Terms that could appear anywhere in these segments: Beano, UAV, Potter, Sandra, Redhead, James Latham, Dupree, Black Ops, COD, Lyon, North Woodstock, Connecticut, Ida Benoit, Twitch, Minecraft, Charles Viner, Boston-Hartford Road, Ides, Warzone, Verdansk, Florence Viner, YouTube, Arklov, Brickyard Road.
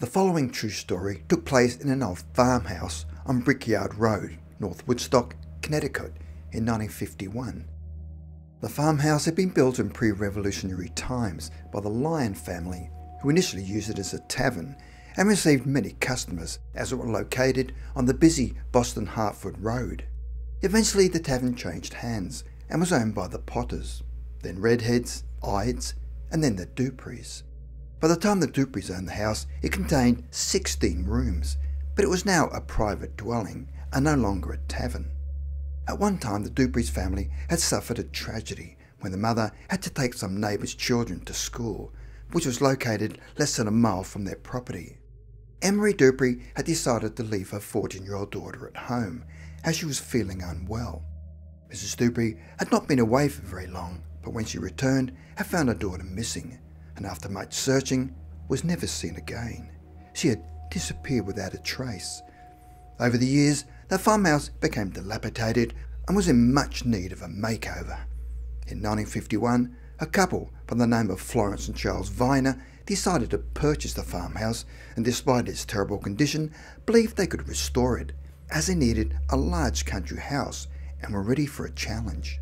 The following true story took place in an old farmhouse on Brickyard Road, North Woodstock, Connecticut, in 1951. The farmhouse had been built in pre-revolutionary times by the Lyon family, who initially used it as a tavern and received many customers as it was located on the busy Boston-Hartford Road. Eventually the tavern changed hands and was owned by the Potters, then Redheads, Ides, and then the Duprees. By the time the Duprees owned the house, it contained 16 rooms, but it was now a private dwelling and no longer a tavern. At one time, the Duprees family had suffered a tragedy when the mother had to take some neighbours' children to school, which was located less than a mile from their property. Emery Dupree had decided to leave her 14-year-old daughter at home, as she was feeling unwell. Mrs. Dupree had not been away for very long, but when she returned, had found her daughter missing, and after much searching, was never seen again. She had disappeared without a trace. Over the years, the farmhouse became dilapidated and was in much need of a makeover. In 1951, a couple by the name of Florence and Charles Viner decided to purchase the farmhouse, and despite its terrible condition, believed they could restore it, as they needed a large country house and were ready for a challenge.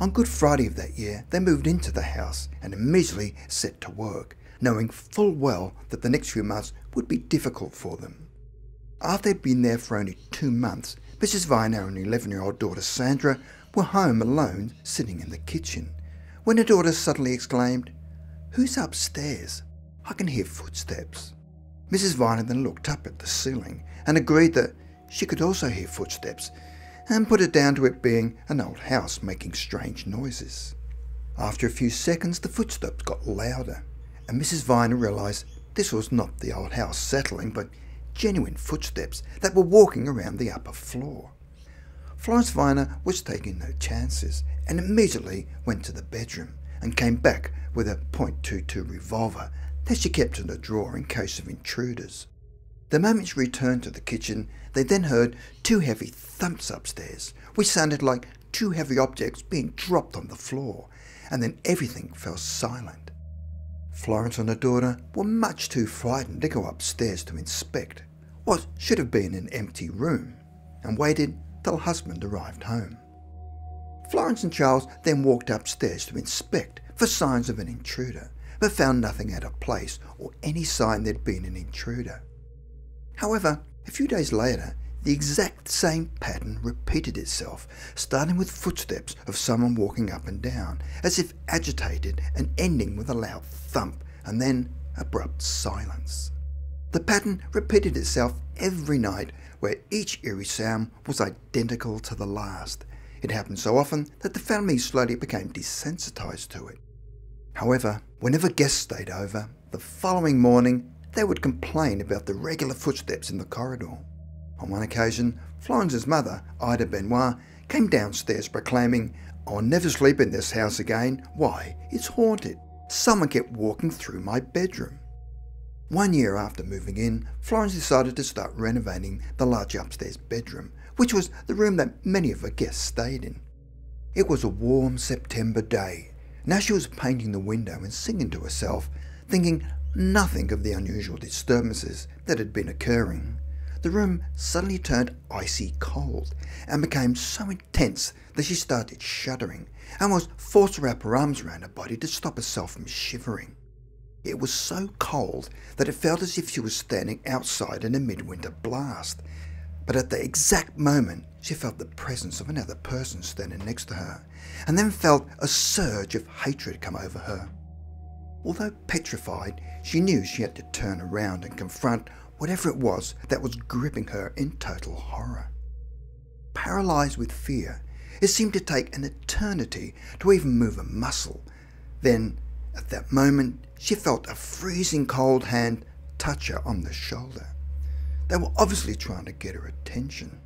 On Good Friday of that year, they moved into the house and immediately set to work, knowing full well that the next few months would be difficult for them. After they'd been there for only 2 months, Mrs. Viner and her 11-year-old daughter Sandra were home alone, sitting in the kitchen, when her daughter suddenly exclaimed, "Who's upstairs? I can hear footsteps." Mrs. Viner then looked up at the ceiling and agreed that she could also hear footsteps, and put it down to it being an old house making strange noises. After a few seconds, the footsteps got louder, and Mrs. Viner realised this was not the old house settling, but genuine footsteps that were walking around the upper floor. Florence Viner was taking no chances, and immediately went to the bedroom, and came back with a .22 revolver that she kept in a drawer in case of intruders. The moment she returned to the kitchen, they then heard two heavy thumps upstairs, which sounded like two heavy objects being dropped on the floor, and then everything fell silent. Florence and her daughter were much too frightened to go upstairs to inspect what should have been an empty room, and waited till her husband arrived home. Florence and Charles then walked upstairs to inspect for signs of an intruder, but found nothing out of place or any sign there'd been an intruder. However, a few days later, the exact same pattern repeated itself, starting with footsteps of someone walking up and down, as if agitated, and ending with a loud thump, and then abrupt silence. The pattern repeated itself every night, where each eerie sound was identical to the last. It happened so often that the family slowly became desensitized to it. However, whenever guests stayed over, the following morning, they would complain about the regular footsteps in the corridor. On one occasion, Florence's mother, Ida Benoit, came downstairs proclaiming, "I'll never sleep in this house again. Why, it's haunted. Someone kept walking through my bedroom." 1 year after moving in, Florence decided to start renovating the large upstairs bedroom, which was the room that many of her guests stayed in. It was a warm September day. Now she was painting the window and singing to herself, thinking nothing of the unusual disturbances that had been occurring. The room suddenly turned icy cold and became so intense that she started shuddering and was forced to wrap her arms around her body to stop herself from shivering. It was so cold that it felt as if she was standing outside in a midwinter blast, but at the exact moment she felt the presence of another person standing next to her, and then felt a surge of hatred come over her. Although petrified, she knew she had to turn around and confront whatever it was that was gripping her in total horror. Paralysed with fear, it seemed to take an eternity to even move a muscle. Then, at that moment, she felt a freezing cold hand touch her on the shoulder. They were obviously trying to get her attention.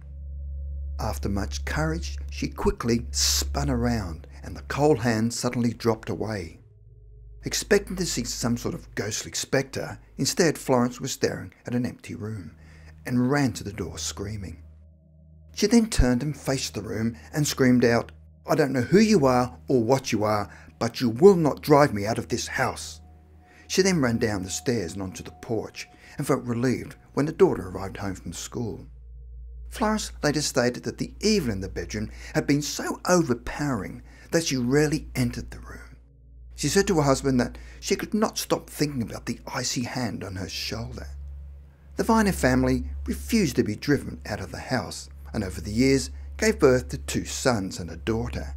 After much courage, she quickly spun around, and the cold hand suddenly dropped away. Expecting to see some sort of ghostly spectre, instead Florence was staring at an empty room, and ran to the door screaming. She then turned and faced the room and screamed out, "I don't know who you are or what you are, but you will not drive me out of this house." She then ran down the stairs and onto the porch, and felt relieved when the daughter arrived home from school. Florence later stated that the evil in the bedroom had been so overpowering that she rarely entered the room. She said to her husband that she could not stop thinking about the icy hand on her shoulder. The Viner family refused to be driven out of the house, and over the years gave birth to 2 sons and a daughter.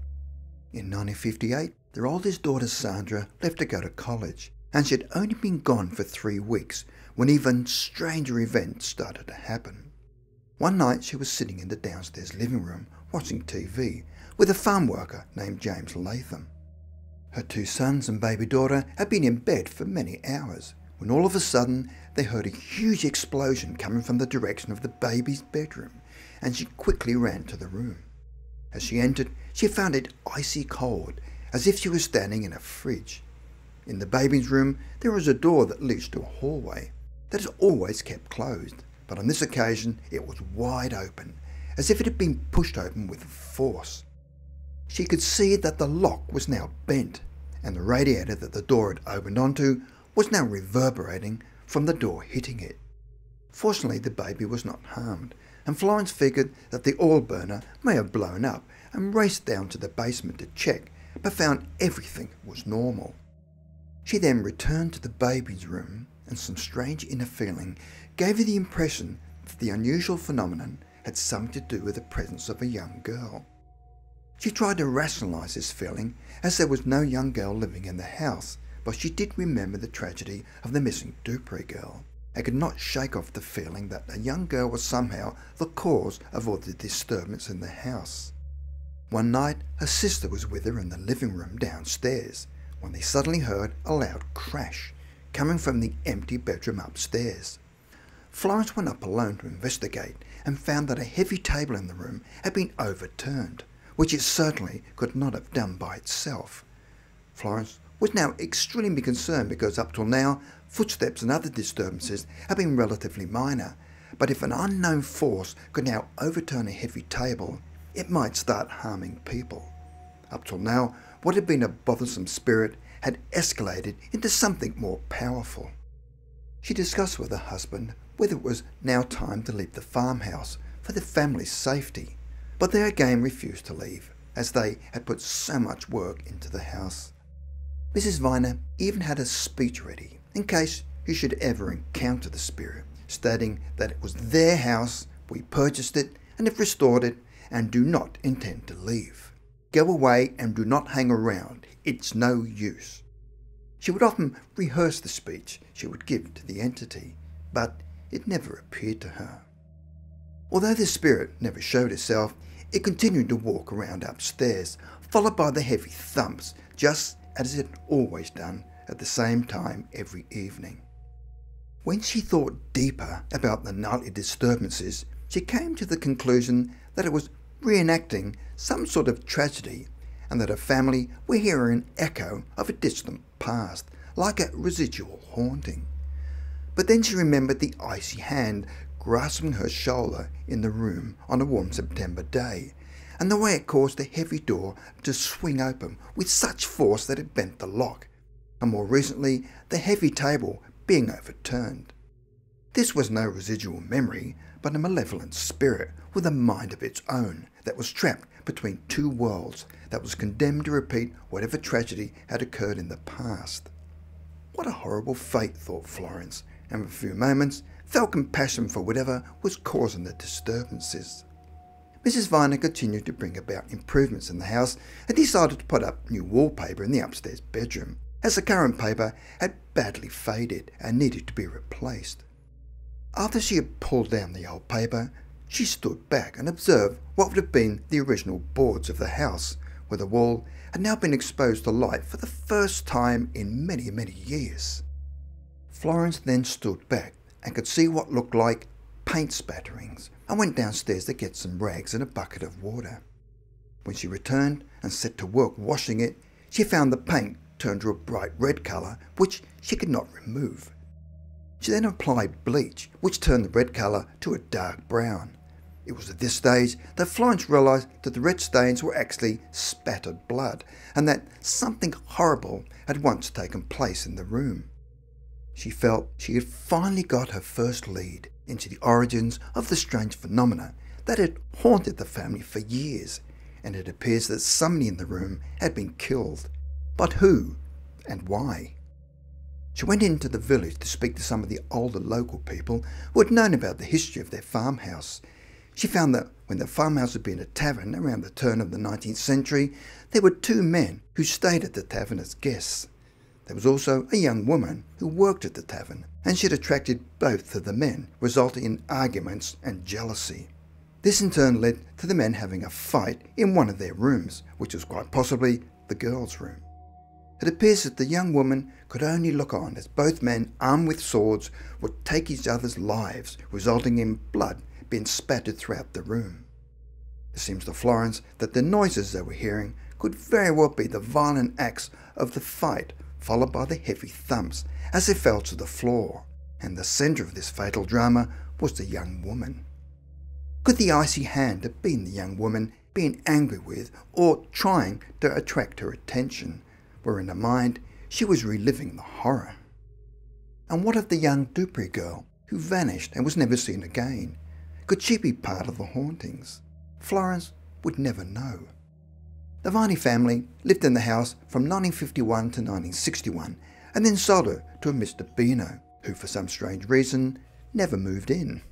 In 1958, their oldest daughter Sandra left to go to college, and she had only been gone for 3 weeks when even stranger events started to happen. One night she was sitting in the downstairs living room watching TV with a farm worker named James Latham. Her 2 sons and baby daughter had been in bed for many hours when all of a sudden they heard a huge explosion coming from the direction of the baby's bedroom, and she quickly ran to the room. As she entered, she found it icy cold, as if she was standing in a fridge. In the baby's room, there was a door that leads to a hallway that is always kept closed, but on this occasion it was wide open, as if it had been pushed open with force. She could see that the lock was now bent, and the radiator that the door had opened onto was now reverberating from the door hitting it. Fortunately, the baby was not harmed, and Florence figured that the oil burner may have blown up and raced down to the basement to check, but found everything was normal. She then returned to the baby's room, and some strange inner feeling gave her the impression that the unusual phenomenon had something to do with the presence of a young girl. She tried to rationalise this feeling, as there was no young girl living in the house, but she did remember the tragedy of the missing Dupree girl, and could not shake off the feeling that a young girl was somehow the cause of all the disturbance in the house. One night, her sister was with her in the living room downstairs, when they suddenly heard a loud crash coming from the empty bedroom upstairs. Florence went up alone to investigate and found that a heavy table in the room had been overturned, which it certainly could not have done by itself. Florence was now extremely concerned because up till now, footsteps and other disturbances had been relatively minor, but if an unknown force could now overturn a heavy table, it might start harming people. Up till now, what had been a bothersome spirit had escalated into something more powerful. She discussed with her husband whether it was now time to leave the farmhouse for the family's safety, but they again refused to leave, as they had put so much work into the house. Mrs. Viner even had a speech ready in case you should ever encounter the spirit, stating that it was their house, we purchased it and have restored it, and do not intend to leave. Go away and do not hang around, it's no use. She would often rehearse the speech she would give to the entity, but it never appeared to her. Although the spirit never showed itself, it continued to walk around upstairs, followed by the heavy thumps, just as it had always done at the same time every evening. When she thought deeper about the nightly disturbances, she came to the conclusion that it was reenacting some sort of tragedy, and that her family were hearing an echo of a distant past, like a residual haunting. But then she remembered the icy hand grasping her shoulder in the room on a warm September day, and the way it caused the heavy door to swing open with such force that it bent the lock, and more recently the heavy table being overturned. This was no residual memory, but a malevolent spirit with a mind of its own that was trapped between 2 worlds that was condemned to repeat whatever tragedy had occurred in the past. What a horrible fate, thought Florence, and for a few moments felt compassion for whatever was causing the disturbances. Mrs. Viner continued to bring about improvements in the house and decided to put up new wallpaper in the upstairs bedroom, as the current paper had badly faded and needed to be replaced. After she had pulled down the old paper, she stood back and observed what would have been the original boards of the house, where the wall had now been exposed to light for the first time in many, many years. Florence then stood back and could see what looked like paint spatterings, and went downstairs to get some rags and a bucket of water. When she returned and set to work washing it, she found the paint turned to a bright red colour, which she could not remove. She then applied bleach, which turned the red colour to a dark brown. It was at this stage that Florence realised that the red stains were actually spattered blood, and that something horrible had once taken place in the room. She felt she had finally got her first lead into the origins of the strange phenomena that had haunted the family for years, and it appears that somebody in the room had been killed. But who and why? She went into the village to speak to some of the older local people who had known about the history of their farmhouse. She found that when the farmhouse had been a tavern around the turn of the 19th century, there were two men who stayed at the tavern as guests. There was also a young woman who worked at the tavern, and she had attracted both of the men, resulting in arguments and jealousy. This in turn led to the men having a fight in one of their rooms, which was quite possibly the girls' room. It appears that the young woman could only look on as both men, armed with swords, would take each other's lives, resulting in blood being spattered throughout the room. It seems to Florence that the noises they were hearing could very well be the violent acts of the fight, followed by the heavy thumps as they fell to the floor, and the centre of this fatal drama was the young woman. Could the icy hand have been the young woman being angry with or trying to attract her attention, where in her mind she was reliving the horror? And what of the young Dupree girl who vanished and was never seen again? Could she be part of the hauntings? Florence would never know. The Viner family lived in the house from 1951 to 1961 and then sold it to a Mr. Beano, who for some strange reason never moved in.